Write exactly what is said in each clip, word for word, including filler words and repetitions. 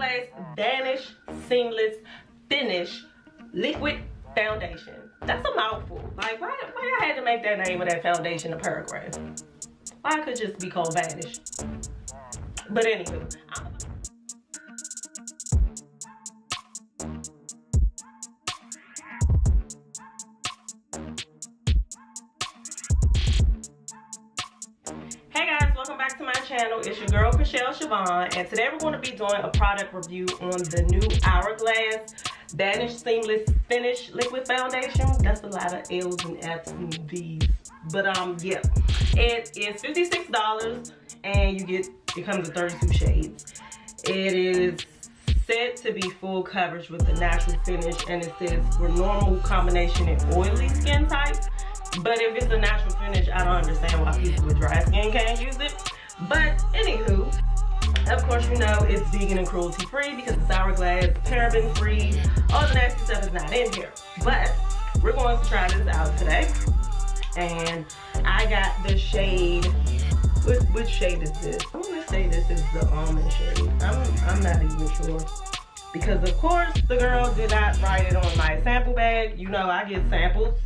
Hourglass Vanish Seamless Finish Liquid Foundation. That's a mouthful. Like, why, why I had to make that name of that foundation a paragraph? Why I could just be called Vanish? But anyway, I'm channel. It's your girl Chrishelle Chevon, and today we're going to be doing a product review on the new Hourglass Vanish Seamless Finish Liquid Foundation. That's a lot of L's and F's and V's, but um yeah, it is fifty-six dollars and you get it comes in thirty-two shades. It is said to be full coverage with a natural finish, and it says for normal, combination, and oily skin types. But if it's a natural finish, I don't understand why people with dry skin can't use it. But anywho, of course, you know it's vegan and cruelty free because it's Hourglass, paraben free, all the nasty stuff is not in here. But we're going to try this out today. And I got the shade, which, which shade is this? I'm gonna say this is the almond shade. I'm, I'm not even sure. Because of course the girl did not write it on my sample bag. You know I get samples,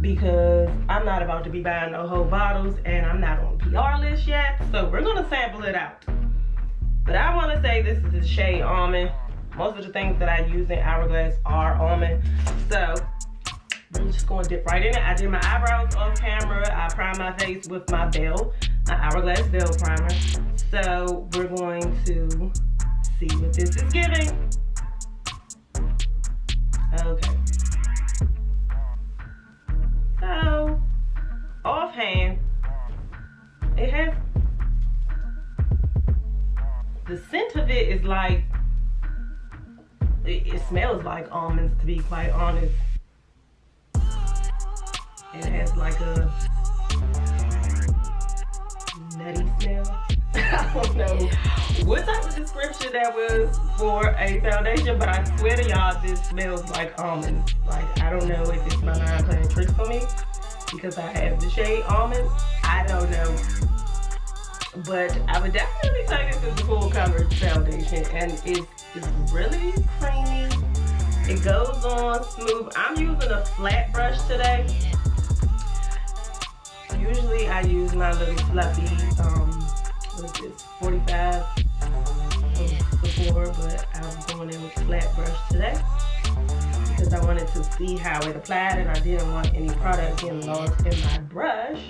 because I'm not about to be buying no whole bottles and I'm not on P R list yet, so we're gonna sample it out. But I wanna say this is the shade almond. Most of the things that I use in Hourglass are almond, so I'm just gonna dip right in it. I did my eyebrows on camera. I prime my face with my Veil, my Hourglass Veil primer. So we're going to see what this is giving. Okay. So, offhand, it has, the scent of it is like, it, it smells like almonds, to be quite honest. It has like a nutty smell. I don't know what type of description that was for a foundation, but I swear to y'all, this smells like almonds. Like, I don't know if it's my mind playing tricks on me because I have the shade almond. I don't know. But I would definitely say this is a full coverage foundation, and it's, it's really creamy. It goes on smooth. I'm using a flat brush today. Usually I use my little fluffy, um, what is this, forty-five from Sephora, but I'm going in with a flat brush today because I wanted to see how it applied and I didn't want any product getting lost in my brush.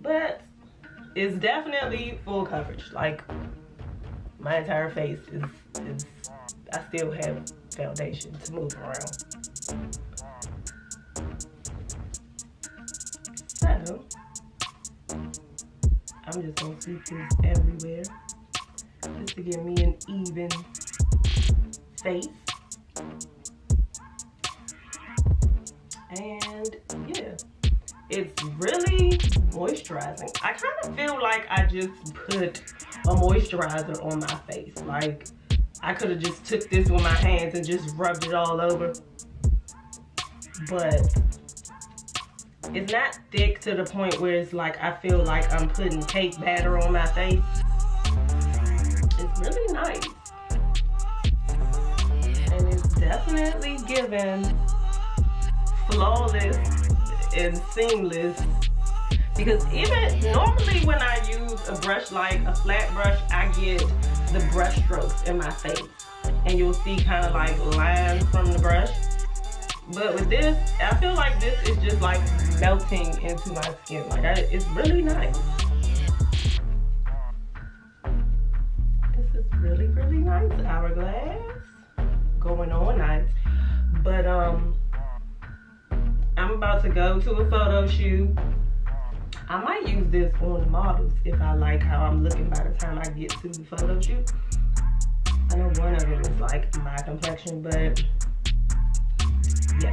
But it's definitely full coverage. Like, my entire face is, is I still have foundation to move around. So I'm just gonna sweep this everywhere just to give me an even face. And yeah, it's really moisturizing. I kind of feel like I just put a moisturizer on my face. Like, I could have just took this with my hands and just rubbed it all over. But it's not thick to the point where it's like I feel like I'm putting cake batter on my face. It's really nice. And it's definitely giving flawless and seamless. Because even normally when I use a brush like a flat brush, I get the brush strokes in my face. And you'll see kind of like lines from the brush. But with this, I feel like this is just like melting into my skin. Like, I, it's really nice. This is really, really nice. Hourglass going on nice. But um, I'm about to go to a photo shoot. I might use this on the models if I like how I'm looking by the time I get to the photo shoot. I know one of them is like my complexion, but yeah.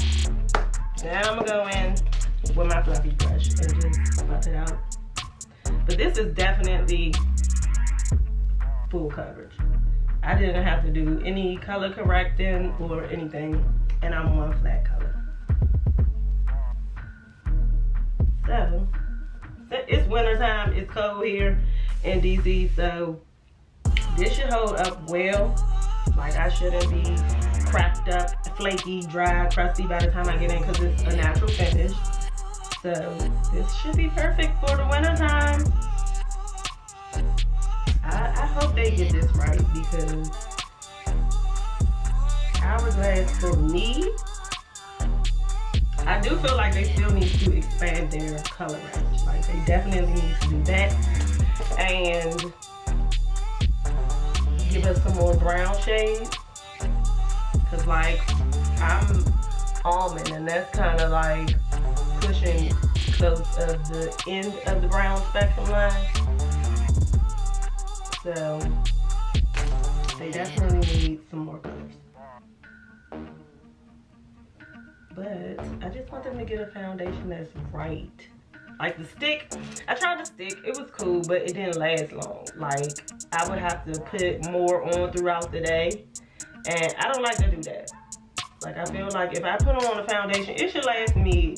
Now I'm gonna go in with my fluffy brush and just buff it out. But this is definitely full coverage. I didn't have to do any color correcting or anything, and I'm one flat color. So, it's winter time, it's cold here in D C, so This should hold up well. Like, I shouldn't be cracked up, flaky, dry, crusty by the time I get in, because it's a natural finish. So this should be perfect for the winter time. I, I hope they get this right, because Hourglass, for me, I do feel like they still need to expand their color range. Like, they definitely need to do that and give us some more brown shades. Cause like, I'm almond, and that's kind of like pushing close of the end of the brown spectrum line. So they definitely need some more colors. But I just want them to get a foundation that's right. Like the stick, I tried the stick, it was cool, but it didn't last long. Like, I would have to put more on throughout the day, and I don't like to do that. Like, I feel like if I put on a foundation, it should last me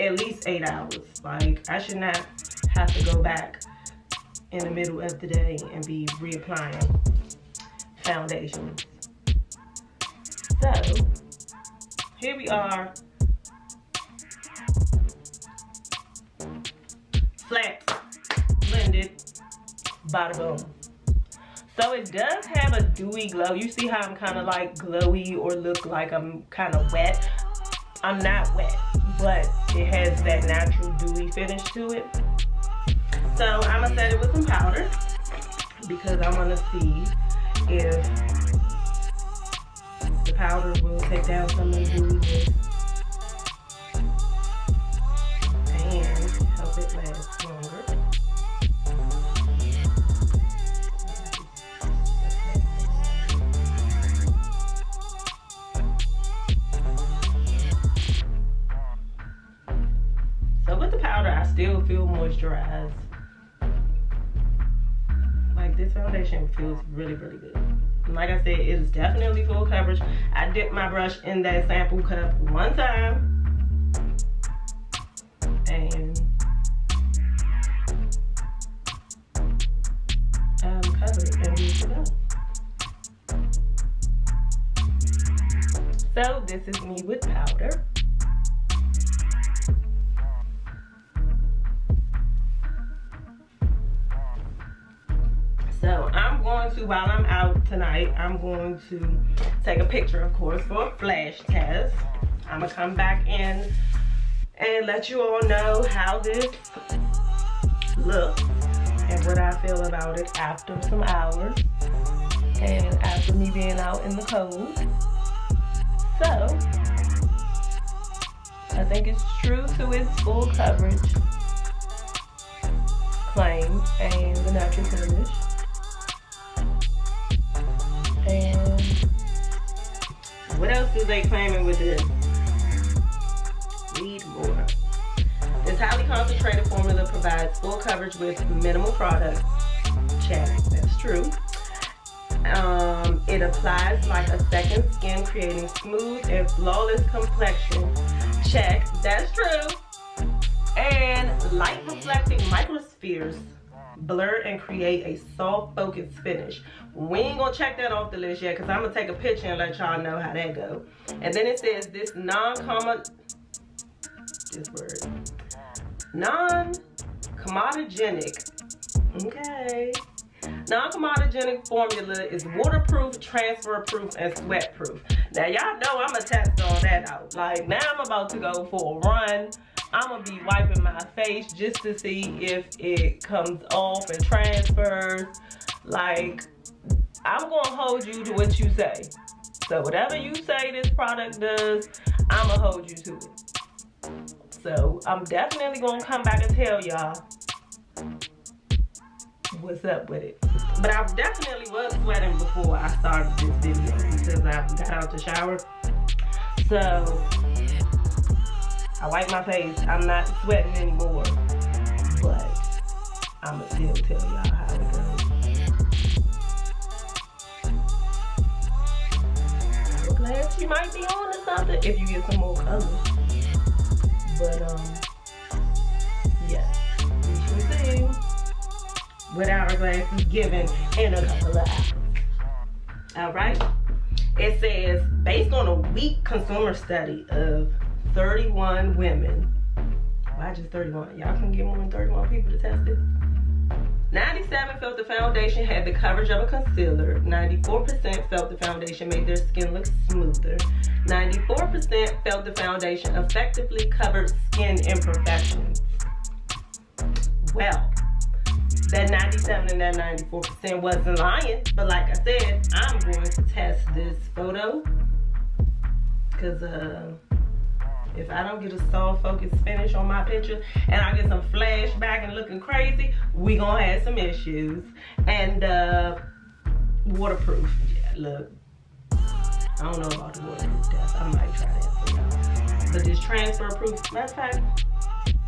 at least eight hours. Like, I should not have to go back in the middle of the day and be reapplying foundations. So, here we are. Flat, blended, bada boom. So it does have a dewy glow. You see how I'm kind of like glowy, or look like I'm kind of wet. I'm not wet, but it has that natural dewy finish to it. So I'm gonna set it with some powder, because I wanna see if the powder will take down some of the dewiness and help it last longer. So with the powder, I still feel moisturized. Like, this foundation feels really, really good. And like I said, it is definitely full coverage. I dipped my brush in that sample cup one time. And I'm covered and ready to go. So this is me with powder. So I'm going to, while I'm out tonight, I'm going to take a picture, of course, for a flash test. I'm gonna come back in and let you all know how this looks and what I feel about it after some hours and after me being out in the cold. So I think it's true to its full coverage claim and the natural finish, and what else is they claiming with this? Need more. This highly concentrated formula provides full coverage with minimal product. Check, that's true. Um, it applies like a second skin, creating smooth and flawless complexion. Check, that's true. And light reflecting microspheres blur and create a soft focused finish. We ain't gonna check that off the list yet, because I'm gonna take a picture and let y'all know how that go. And then it says this non-comma This word non-comedogenic, okay, non-comedogenic formula is waterproof, transfer proof, and sweat proof. Now y'all know I'm gonna test all that out. Like, now I'm about to go for a run. I'm gonna be wiping my face just to see if it comes off and transfers. Like, I'm gonna hold you to what you say. So whatever you say this product does, I'm gonna hold you to it. So I'm definitely gonna come back and tell y'all what's up with it. But I definitely was sweating before I started this video, because I got out the shower. So I wiped my face. I'm not sweating anymore, but I'ma still tell y'all how it goes. I'm glad she might be on to something if you get some more colors. But, um, yeah, we shall see what Hourglass is giving in a couple of hours. All right. It says, based on a weak consumer study of thirty-one women. Why just thirty-one? Y'all can get more than thirty-one people to test it. ninety-seven felt the foundation had the coverage of a concealer. ninety-four percent felt the foundation made their skin look smoother. ninety-four percent felt the foundation effectively covered skin imperfections. Well, that ninety-seven and that ninety-four percent wasn't lying, but like I said, I'm going to test this photo, because uh, if I don't get a soft focused finish on my picture and I get some flashback and looking crazy, we gonna have some issues. And uh, waterproof, yeah, look, I don't know about the waterproof test, I might try that for y'all. But this transfer proof, matter of fact,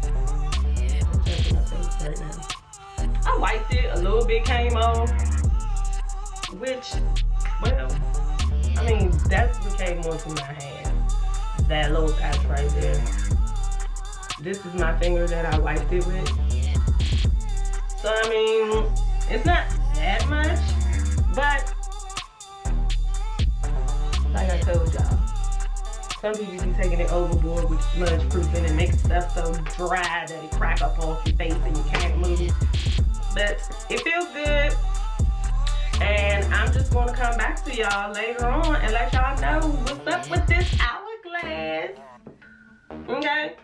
I'm touching my face right now. I wiped it, a little bit came on, which, well, I mean, that's what came onto my hand, that little patch right there. This is my finger that I wiped it with. So, I mean, it's not that much, but like I told y'all, some people be taking it overboard with smudge proofing and making stuff so dry that it crack up off your face and you can't move. But it feels good, and I'm just going to come back to y'all later on and let y'all know what's up with this Hourglass. Okay?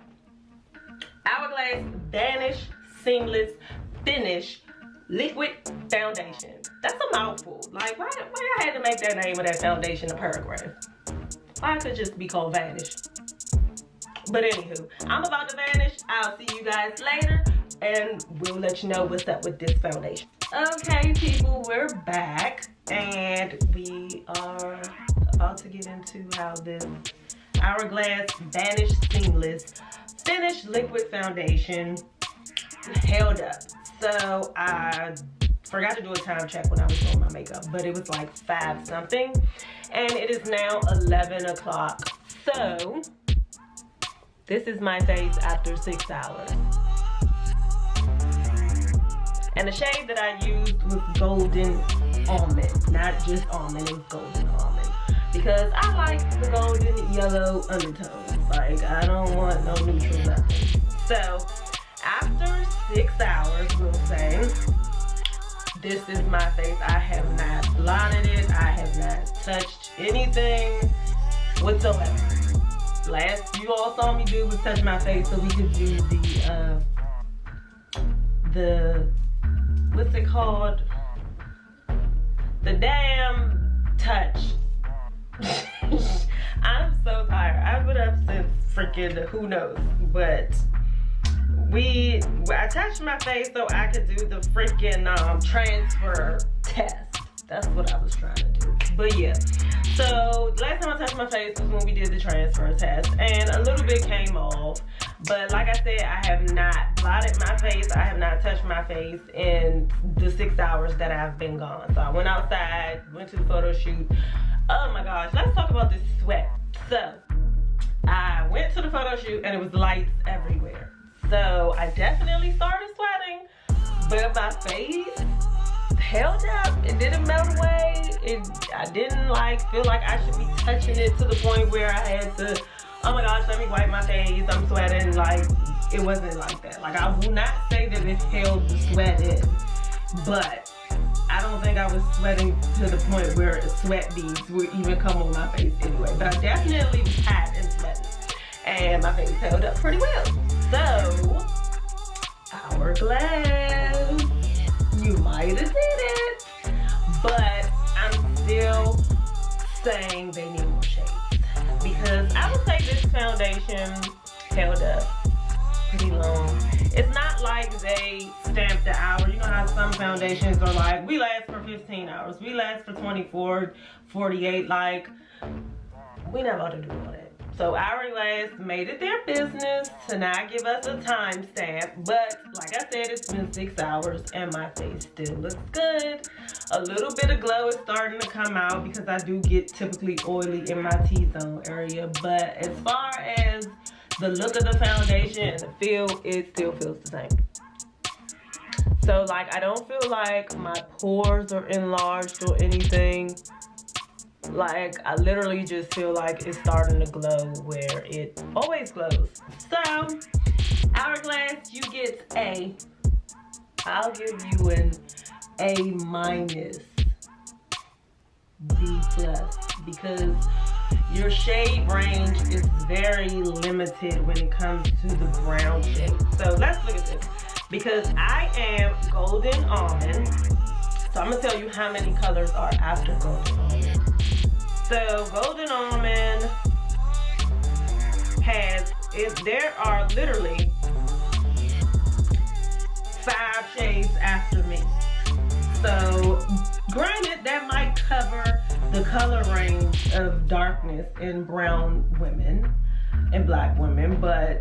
Hourglass Vanish Seamless Finish Liquid Foundation. That's a mouthful. Like, why, why I had to make that name of that foundation a paragraph? Why could it just be called Vanish? But anywho, I'm about to vanish. I'll see you guys later, and we'll let you know what's up with this foundation. Okay, people, we're back, and we are about to get into how this Hourglass Vanish Seamless Finish Liquid Foundation held up. So I forgot to do a time check when I was doing my makeup, but it was like five something, and it is now eleven o'clock. So this is my face after six hours. And the shade that I used was Golden Almond. Not just almond, it was Golden Almond. Because I like the golden yellow undertones. Like, I don't want no neutral nothing. So, after six hours, we'll say, this is my face. I have not blotted it. I have not touched anything whatsoever. Last you all saw me do was touch my face so we could do the, uh, the... what's it called? The damn touch. I'm so tired. I've been up since freaking who knows. But we, I touched my face so I could do the freaking um, transfer test. That's what I was trying to do. But yeah. So last time I touched my face was when we did the transfer test, and a little bit came off. But like I said, I have not blotted my face. I have not touched my face in the six hours that I've been gone. So I went outside, went to the photo shoot. Oh my gosh, let's talk about this sweat. So I went to the photo shoot and it was lights everywhere. So I definitely started sweating, but my face held up. It didn't melt away. It, I didn't like feel like I should be touching it to the point where I had to, oh my gosh, let me wipe my face, I'm sweating. Like, it wasn't like that. Like, I will not say that it held the sweat in, but I don't think I was sweating to the point where sweat beads would even come on my face anyway. But I definitely was hot and sweating, and my face held up pretty well. So, Hourglass, you might have did it, but I'm still saying they need more shades. Because I would say this foundation held up pretty long. It's not like they stamped the hour. You know how some foundations are like, we last for fifteen hours, we last for twenty-four, forty-eight, like, we not about to do all that. So Hourglass made it their business to not give us a time stamp, but like I said, it's been six hours and my face still looks good. A little bit of glow is starting to come out because I do get typically oily in my T-zone area, but as far as the look of the foundation and the feel, it still feels the same. So like, I don't feel like my pores are enlarged or anything. Like, I literally just feel like it's starting to glow where it always glows. So, Hourglass, you get a, I'll give you an A minus, B plus, because your shade range is very limited when it comes to the brown shade. So let's look at this, because I am Golden Almond. So I'm gonna tell you how many colors are after Golden Almond. So Golden Almond has, if there are literally five shades after me. So granted, that might cover the color range of darkness in brown women and black women, but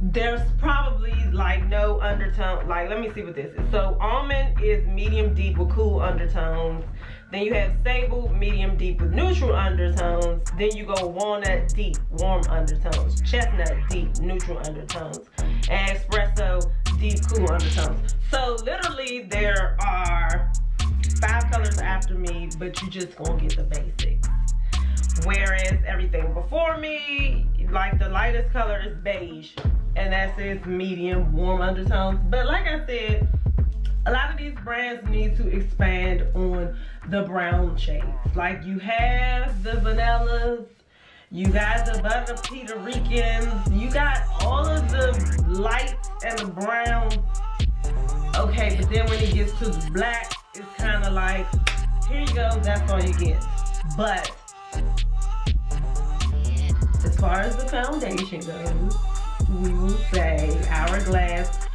there's probably like no undertone. Like, let me see what this is. So almond is medium deep with cool undertones. Then you have sable, medium deep with neutral undertones. Then you go walnut deep, warm undertones. Chestnut deep, neutral undertones. And espresso deep, cool undertones. So literally there are five colors after me, but you just gonna get the basics. Whereas everything before me, like the lightest color is beige, and that's its medium, warm undertones. But like I said, a lot of these brands need to expand on the brown shades. Like, you have the vanillas, you got the butter Puerto Ricans, you got all of the lights and the browns. Okay, but then when it gets to the black, it's kind of like, here you go, that's all you get. But as far as the foundation goes, we will say Hourglass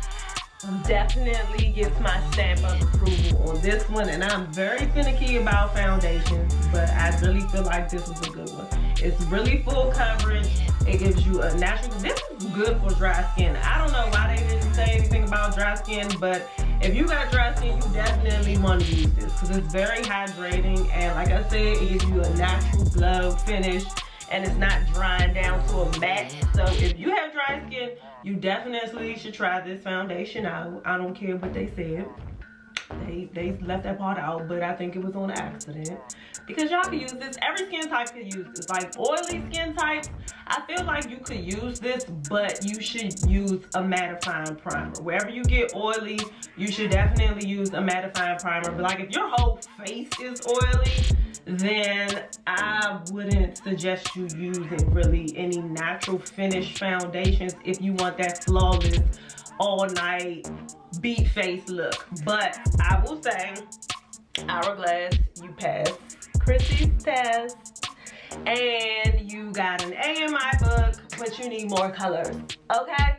definitely gets my stamp of approval on this one. And I'm very finicky about foundations, but I really feel like this was a good one. It's really full coverage. It gives you a natural, this is good for dry skin. I don't know why they didn't say anything about dry skin, but if you got dry skin, you definitely want to use this because it's very hydrating. And like I said, it gives you a natural glow finish, and it's not drying down to a matte. So if you have dry skin, you definitely should try this foundation out. I don't care what they said. They, they left that part out, but I think it was on accident. Because y'all can use this. Every skin type can use this. Like oily skin types, I feel like you could use this, but you should use a mattifying primer. Wherever you get oily, you should definitely use a mattifying primer. But like if your whole face is oily, then I wouldn't suggest you using really any natural finish foundations if you want that flawless all night beat face look. But I will say, Hourglass, you passed Chrissy's test and you got an A in my book, but you need more colors, okay?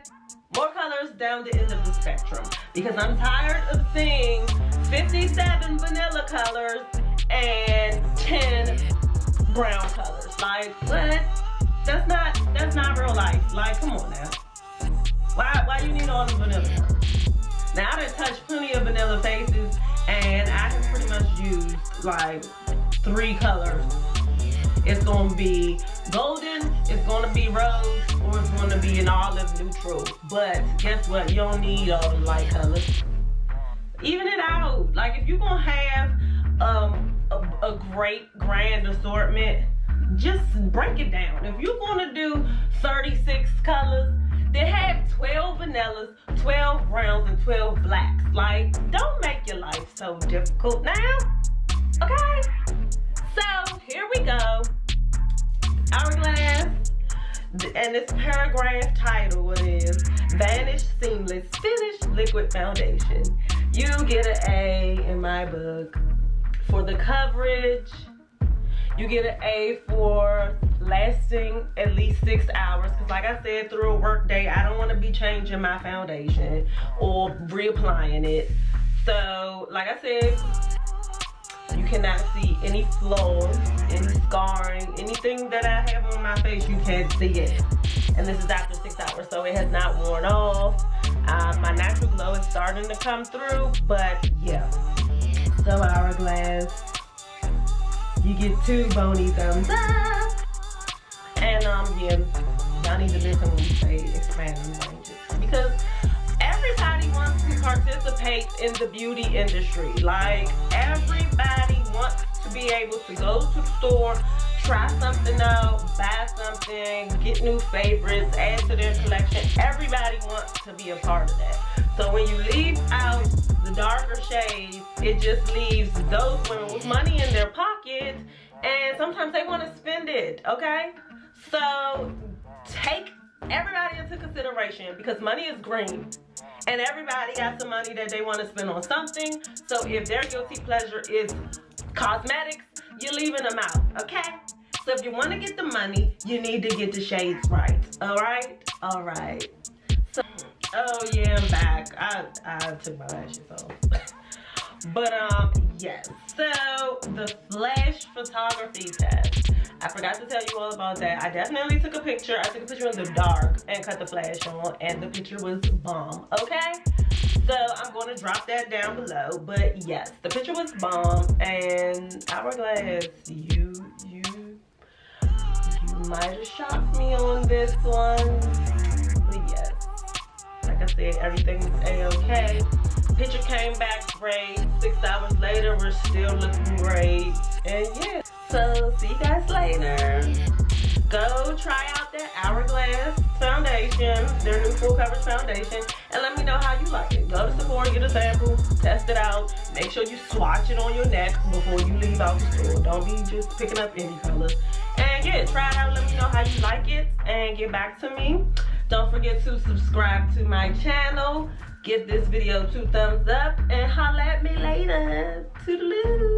More colors down the end of the spectrum, because I'm tired of seeing fifty-seven vanilla colors and ten brown colors. Like, what? That's not, that's not real life. Like, come on now. Why, why you need all the vanilla colors? Now, I done touched plenty of vanilla faces, and I have pretty much used, like, three colors. It's gonna be golden, it's gonna be rose, or it's gonna be an olive neutral. But guess what? You don't need all the light colors. Even it out. Like, if you're gonna have um a, a great grand assortment, just break it down. If you're gonna do thirty-six colors, then have twelve vanillas, twelve browns, and twelve blacks. Like, don't make your life so difficult now, okay? So here we go, Hourglass, and this paragraph title, what is Vanish Seamless Finished Liquid Foundation. You get an A in my book for the coverage. You get an A for lasting at least six hours. Cause like I said, through a work day, I don't wanna be changing my foundation or reapplying it. So like I said, you cannot see any flaws, any scarring, anything that I have on my face, you can't see it. And this is after six hours, so it has not worn off. Uh, my natural glow is starting to come through, but yeah. So Hourglass, you get two bony thumbs up. And um, yeah, y'all need to listen when you say expanding ranges, because everybody wants to participate in the beauty industry. Like, everybody wants to be be able to go to the store, try something out, buy something, get new favorites, add to their collection. Everybody wants to be a part of that. So when you leave out the darker shades, it just leaves those women with money in their pockets, and sometimes they want to spend it, okay? So take everybody into consideration, because money is green and everybody got some money that they want to spend on something. So if their guilty pleasure is cosmetics, you're leaving them out, okay? So if you want to get the money, you need to get the shades right. All right, all right. So, oh yeah, I'm back. I, I took my lashes off. But um, yes. So the flash photography test. I forgot to tell you all about that. I definitely took a picture. I took a picture in the dark and cut the flash on, and the picture was bomb, okay? So I'm going to drop that down below. But yes, the picture was bomb, and Hourglass, you, you, you might have shocked me on this one. But yes, like I said, everything's a-okay. Picture came back great. Six hours later, we're still looking great. And yeah. So, see you guys later. Go try out that Hourglass foundation, their new full coverage foundation, and let me know how you like it. Go to Sephora, get a sample, test it out. Make sure you swatch it on your neck before you leave out the store. Don't be just picking up any color. And yeah, try it out. Let me know how you like it and get back to me. Don't forget to subscribe to my channel. Give this video two thumbs up and holla at me later. Toodaloo.